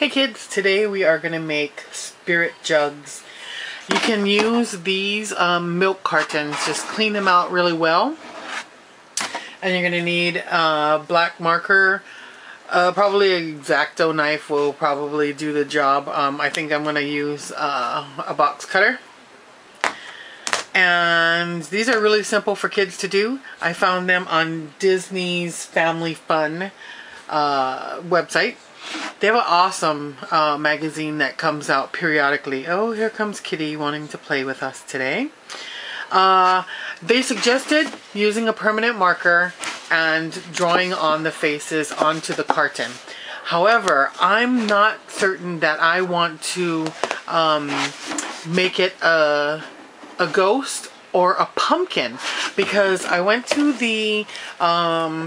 Hey kids, today we are going to make spirit jugs. You can use these milk cartons. Just clean them out really well. And you're going to need a black marker. Probably an X-Acto knife will probably do the job. I think I'm going to use a box cutter. And these are really simple for kids to do. I found them on Disney's Family Fun website. They have an awesome magazine that comes out periodically. Oh, here comes Kitty wanting to play with us today. They suggested using a permanent marker and drawing on the faces onto the carton. However, I'm not certain that I want to make it a ghost or a pumpkin, because I went to the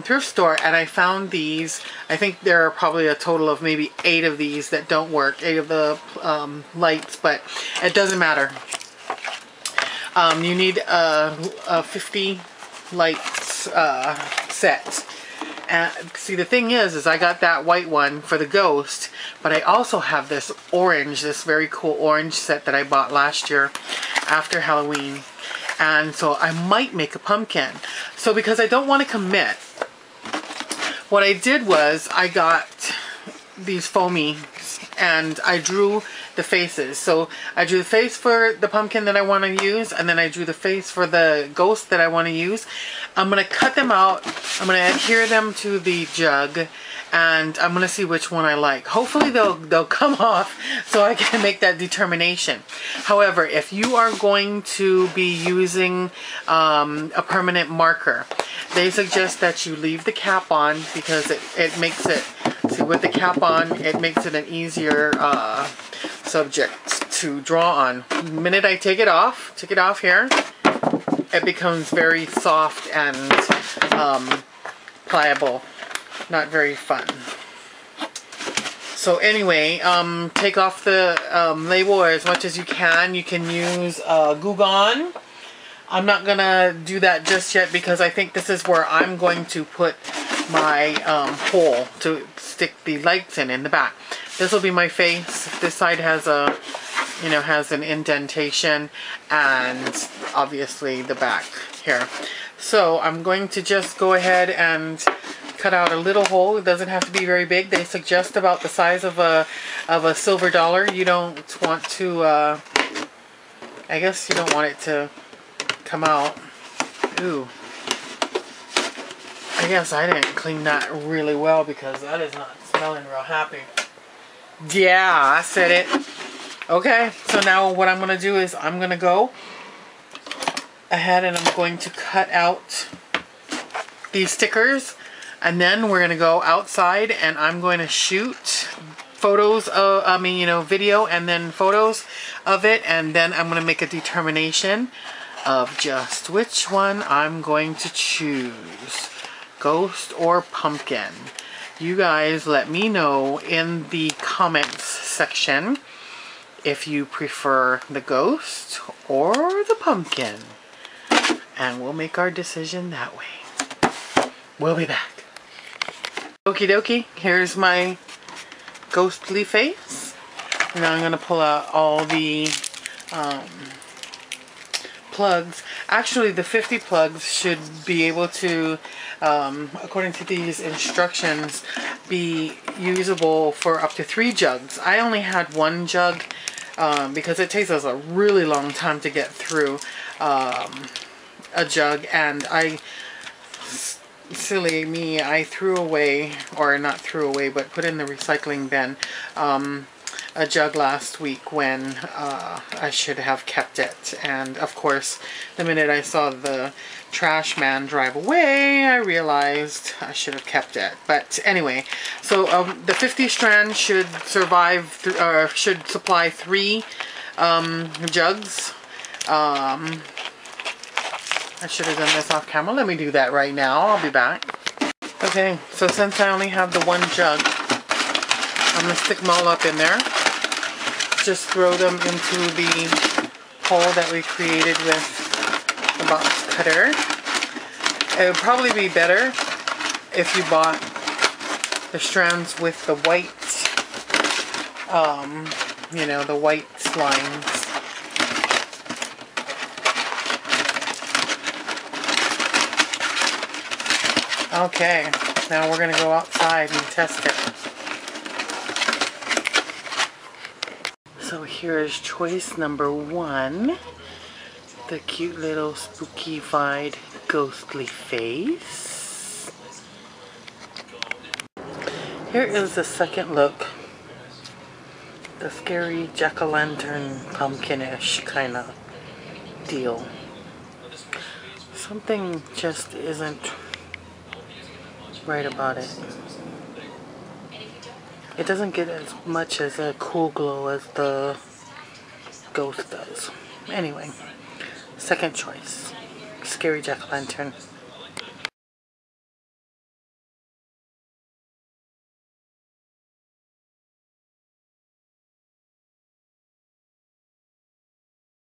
thrift store and I found these. I think there are probably a total of maybe 8 of these that don't work, 8 of the lights, but it doesn't matter. You need a 50 lights set. See, the thing is I got that white one for the ghost, but I also have this orange, this very cool orange set that I bought last year after Halloween. And so I might make a pumpkin. So because I don't want to commit, what I did was I got these foamy and I drew the faces. So I drew the face for the pumpkin that I want to use, and then I drew the face for the ghost that I want to use. I'm going to cut them out. I'm going to adhere them to the jug, and I'm going to see which one I like. Hopefully they'll come off so I can make that determination. However, if you are going to be using a permanent marker, they suggest that you leave the cap on, because it makes it, see, with the cap on, it makes it an easier subject to draw on. The minute I take it off here, it becomes very soft and pliable. Not very fun. So anyway, take off the label as much as you can. You can use Goo Gone. I'm not gonna do that just yet, because I think this is where I'm going to put my hole to stick the lights in the back. This will be my face. This side has a, you know, has an indentation, and obviously the back here. So I'm going to just go ahead and cut out a little hole. It doesn't have to be very big. They suggest about the size of a silver dollar. You don't want to, I guess you don't want it to come out. Ooh. I guess I didn't clean that really well, because that is not smelling real happy. Yeah, I said it. Okay, so now what I'm going to do is I'm going to go ahead and I'm going to cut out these stickers. And then we're going to go outside and I'm going to shoot photos of, video and then photos of it. And then I'm going to make a determination of just which one I'm going to choose, ghost or pumpkin. You guys let me know in the comments section if you prefer the ghost or the pumpkin. And we'll make our decision that way. We'll be back. Okie dokie, here's my ghostly face. Now I'm going to pull out all the plugs. Actually, the 50 plugs should be able to, according to these instructions, be usable for up to 3 jugs. I only had 1 jug because it takes us a really long time to get through a jug, and silly me, I threw away, or not threw away, but put in the recycling bin a jug last week when I should have kept it. And of course, the minute I saw the trash man drive away, I realized I should have kept it. But anyway, so the 50 strand should supply 3 jugs. I should have done this off camera. Let me do that right now. I'll be back. Okay, so since I only have the 1 jug, I'm going to stick them all up in there. Just throw them into the hole that we created with the box cutter. It would probably be better if you bought the strands with the white you know, the white slimes. Okay, now we're gonna go outside and test it. So here is choice number 1. The cute little spookified ghostly face. Here is the second look. The scary jack-o'-lantern pumpkin-ish kind of deal. Something just isn't right about it. It doesn't get as much as a cool glow as the ghost does. Anyway, second choice, scary jack-o'-lantern.